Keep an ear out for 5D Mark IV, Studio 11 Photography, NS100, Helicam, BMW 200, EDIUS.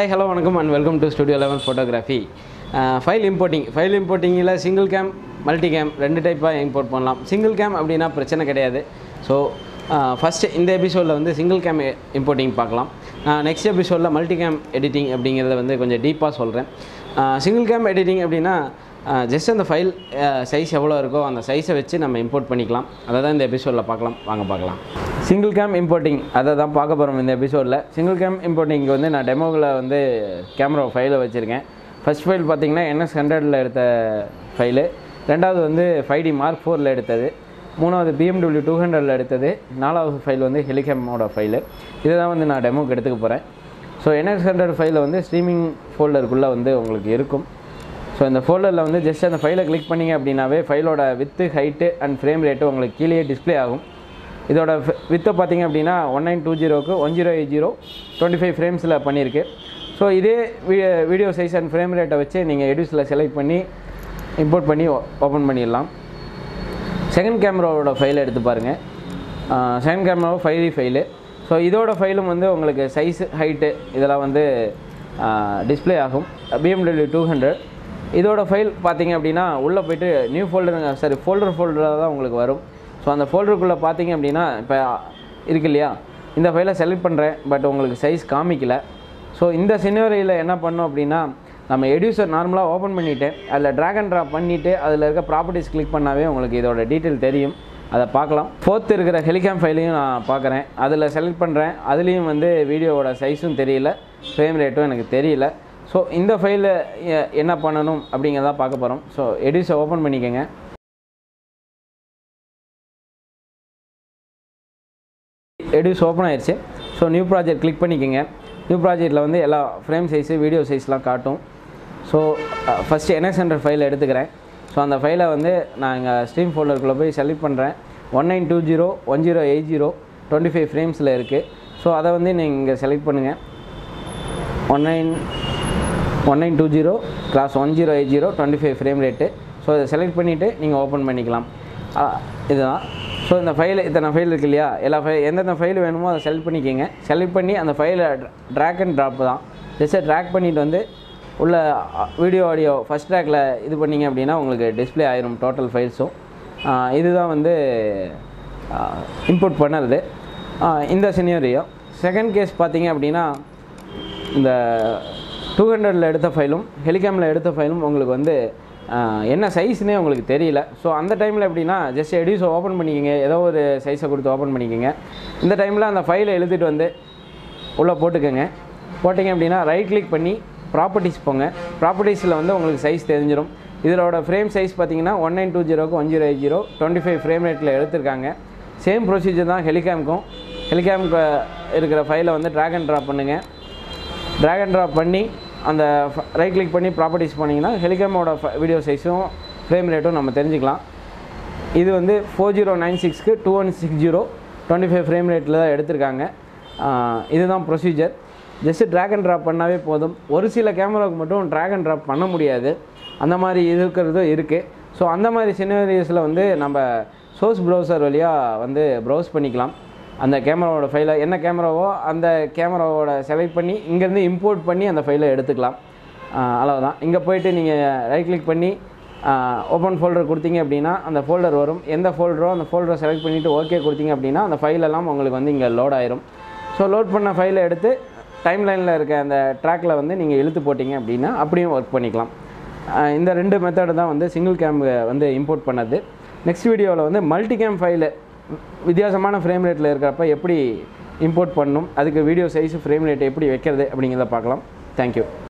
Hi, hello, and welcome to Studio 11 Photography. File importing is single cam, multicam, two type of import. Single cam is not a problem. So, first in the episode, single cam importing. Next episode, multicam editing is deep. Single cam editing is just the file size and size we import. That's the episode. Single cam importing adha paaka porom in the episode la. Single cam importing ku na demo camera file vechiruken. First file pathina NS100 la edutha file, rendavadhu 5D Mark IV la eduthathu, moonavadhu BMW 200 la eduthathu, naalavathu file Helicam oda file. Idha na demo ku eduthuka poren. So NS100 file streaming folder kulla ungalku irukum. So in the folder la just the file click panninga appadinave file oda width, height and frame rate ungalku keeliye display agum. This width is 1920 1080 25 frames. So this video size and frame rate you can EDIUS select and import and open. Second camera file second camera 5D file. So this file is size, height display BMW 200. This file is new folder, sorry, folder. So, அந்த ஃபோல்டருக்குள்ள பாத்தீங்க அப்படினா இப்ப இருக்கு இல்லையா இந்த ஃபைலை select பண்றேன் but உங்களுக்கு சைஸ் காமிக்கல. சோ இந்த சினரியில என்ன பண்ணனும் அப்படினா நம்ம EDIUS நார்மலா ஓபன் பண்ணிட்டு அதுல drag and drop பண்ணிட்டு அதுல இருக்க properties கிளிக் பண்ணாவே உங்களுக்கு இதோட டீடைல் தெரியும். அத பார்க்கலாம். फोर्थ இருக்கிற Helicam ஃபைலையும் நான் பார்க்கறேன். அதுல செலக்ட் பண்றேன். அதுலயும் வீடியோவோட சைஸும் தெரியல, frame rateம் எனக்கு தெரியல. சோ இந்த ஃபைல என்ன பண்ணனும் அப்படிங்கறத பார்க்க போறோம். சோ EDIUS ஓபன் பண்ணிக்கங்க. EDIUS open ஆயிருச்சு. So new project click பண்ணிக்கங்க. New project ல frame size, video size எல்லாம் காட்டும். So first NS100 file எடுத்துக்கறேன். So அந்த ஃபைலை நான் இங்க stream folder குள்ள போய் செலக்ட் பண்றேன். 1920 1080 25 frames ல இருக்கு. So அத நீங்க இங்க செலக்ட் பண்ணுங்க. 1920 1080 25 frame rate. So இத செலக்ட் பண்ணிட்டு நீங்க ஓபன் பண்ணிக்கலாம். இதுதான். So in the file itana file irukku liya ella file endha file venumo adha select panikkeenga, select panni and the file drag and drop dhaan, just drag pannittu ulla video audio first track la idu panninga appadina ungalku display aayirum total files so idu dhaan import pannadhu indha scenario. Second case pathinga appadina indha 200 la edutha file um Helicam la edutha file um ungalku என்ன சைஸ்னே உங்களுக்கு தெரியல. So அந்த டைம்ல எப்படினா just EDIUS open பண்ணிக்கங்க, ஏதோ ஒரு சைஸை கொடுத்து ஓபன் பண்ணிக்கங்க. இந்த டைம்ல அந்த ஃபைலை எழுதிட்டு உள்ள போட்டுக்கங்க. போட்டிங்க அப்படினா ரைட் கிளிக் பண்ணி ப்ராப்பர்ட்டீஸ் போங்க. ப்ராப்பர்ட்டீஸ்ல உங்களுக்கு சைஸ் தெரிஞ்சிரும். இதோட ஃப்ரேம் சைஸ் பாத்தீங்கன்னா 1920 க்கு 1080 25 ஃப்ரேம் ரேட்ல எடுத்துட்டாங்க. சேம் ப்ரோசிஜர் தான் Helicamக்கும். Helicam இருக்கிற ஃபைலை drag and drop பண்ணுங்க. Drag and drop பண்ணி அந்த ரைட் கிளிக் பண்ணி ப்ராப்பர்ட்டீஸ் பண்ணீங்கனா Helicam ஓட வீடியோ சைஸும் ஃப்ரேம் ரேட்டும் நம்ம தெரிஞ்சிக்கலாம். இது 4096 க்கு 2160 25 ஃப்ரேம் ரேட்ல தான் எடுத்துட்டாங்க. இதுதான் procedure. just drag and drop பண்ணாவே போதும். ஒரு சில கேமராக்கு மட்டும் drag and drop பண்ண முடியாது. அந்த மாதிரி இருக்குறதோ இருக்கு. சோ அந்த மாதிரி சினாரியோஸ்ல நம்ம சோர்ஸ் browser வழியா browse பண்ணிக்கலாம். அந்த கேமராவோட ஃபைலை என்ன கேமராவோ அந்த கேமராவோட செலக்ட் பண்ணி இங்க இருந்து இம்போர்ட் பண்ணி அந்த ஃபைலை எடுத்துக்கலாம். அவ்வளவுதான். இங்க போய்ட்டு நீங்க ரைட் கிளிக் பண்ணி ஓபன் ஃபோல்டர் கொடுத்தீங்க அப்படினா அந்த ஃபோல்டர் வரும். எந்த ஃபோல்டரோ அந்த ஃபோல்டரை செலக்ட் பண்ணிட்டு ஓகே கொடுத்தீங்க அப்படினா அந்த ஃபைல் எல்லாம் உங்களுக்கு இங்க லோட் ஆயிடும். சோ லோட் பண்ண ஃபைலை எடுத்து டைம் லைன்ல இருக்க அந்த ட்ராக்ல நீங்க இழுத்து போட்டீங்க அப்படினா அப்படியே வர்க் பண்ணிக்கலாம். இந்த ரெண்டு மெத்தட் தான் சிங்கிள் கேம் இம்போர்ட் பண்ணது. நெக்ஸ்ட் வீடியோல மல்டி கேம் ஃபைலை வித்தியாசமான ஃப்ரேம் ரேட்ல இருக்கறப்ப எப்படி இம்போர்ட் பண்ணனும், அதுக்கு வீடியோ சைஸ் ஃப்ரேம் ரேட் எப்படி வைக்கிறது அப்படிங்கறத பார்க்கலாம். Thank you.